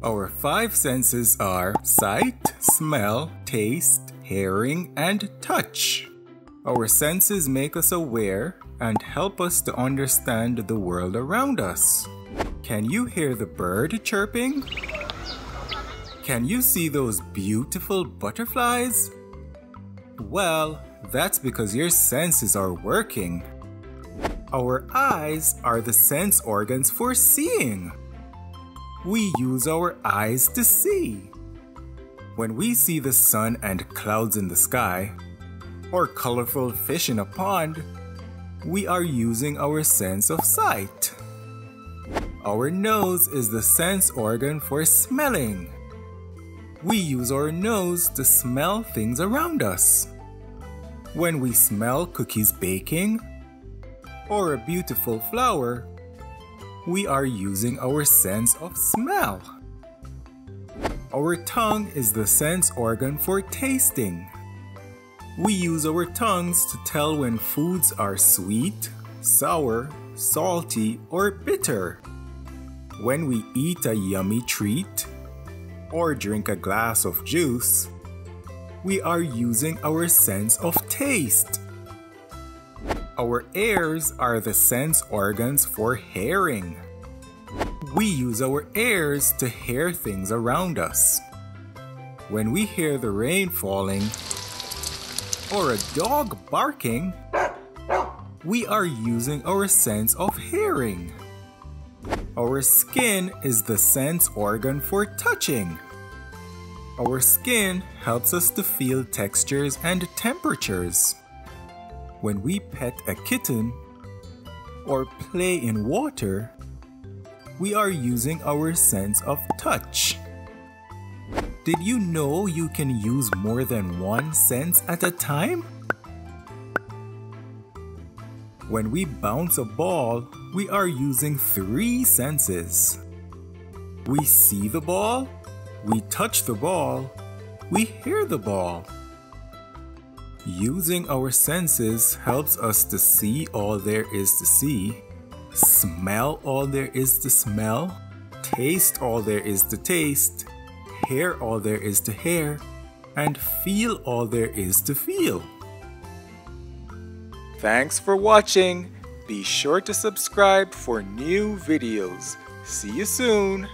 Our five senses are sight, smell, taste, hearing, and touch. Our senses make us aware and help us to understand the world around us. Can you hear the bird chirping? Can you see those beautiful butterflies? Well, that's because your senses are working. Our eyes are the sense organs for seeing. We use our eyes to see. When we see the sun and clouds in the sky, or colorful fish in a pond, we are using our sense of sight. Our nose is the sense organ for smelling. We use our nose to smell things around us. When we smell cookies baking or a beautiful flower, we are using our sense of smell. Our tongue is the sense organ for tasting. We use our tongues to tell when foods are sweet, sour, salty, or bitter. When we eat a yummy treat or drink a glass of juice, we are using our sense of taste. Our ears are the sense organs for hearing. We use our ears to hear things around us. When we hear the rain falling, or a dog barking, we are using our sense of hearing. Our skin is the sense organ for touching. Our skin helps us to feel textures and temperatures. When we pet a kitten or play in water, we are using our sense of touch. Did you know you can use more than one sense at a time? When we bounce a ball, we are using three senses. We see the ball, we touch the ball, we hear the ball. Using our senses helps us to see all there is to see, smell all there is to smell, taste all there is to taste, hear all there is to hear, and feel all there is to feel. Thanks for watching. Be sure to subscribe for new videos. See you soon.